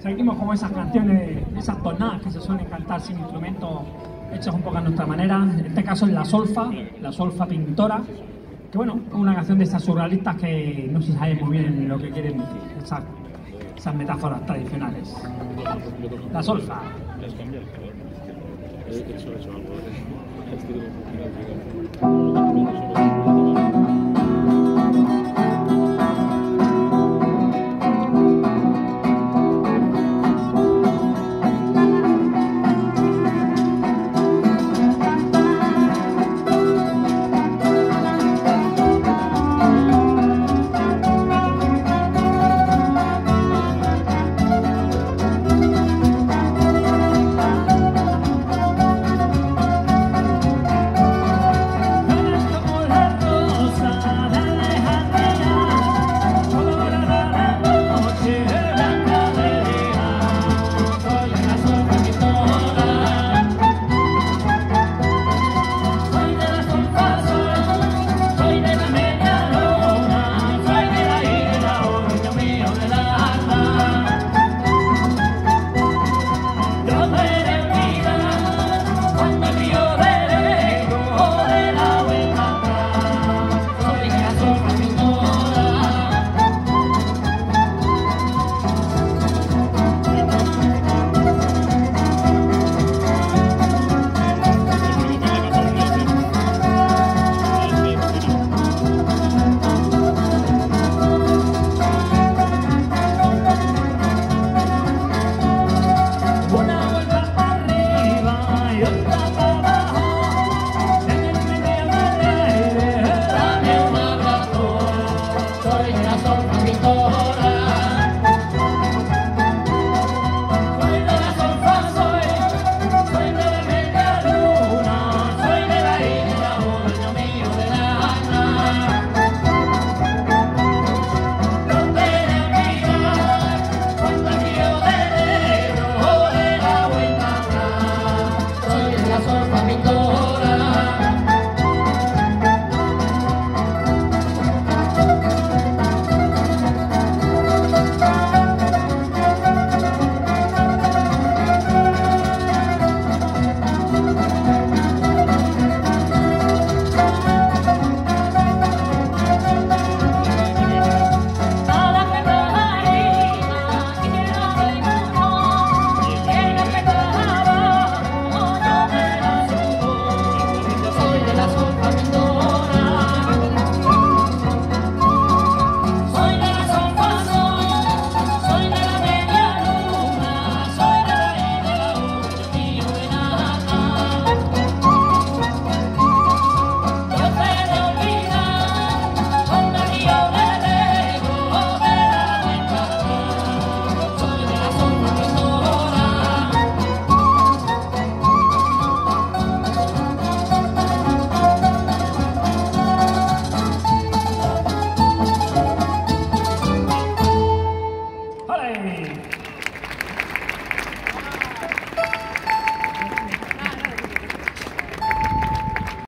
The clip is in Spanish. Seguimos como esas canciones, esas tonadas que se suelen cantar sin instrumentos, hechas un poco a nuestra manera. En este caso es la solfa pintora, que bueno, es una canción de esas surrealistas que no se sabe muy bien lo que quieren decir, esas metáforas tradicionales. La solfa.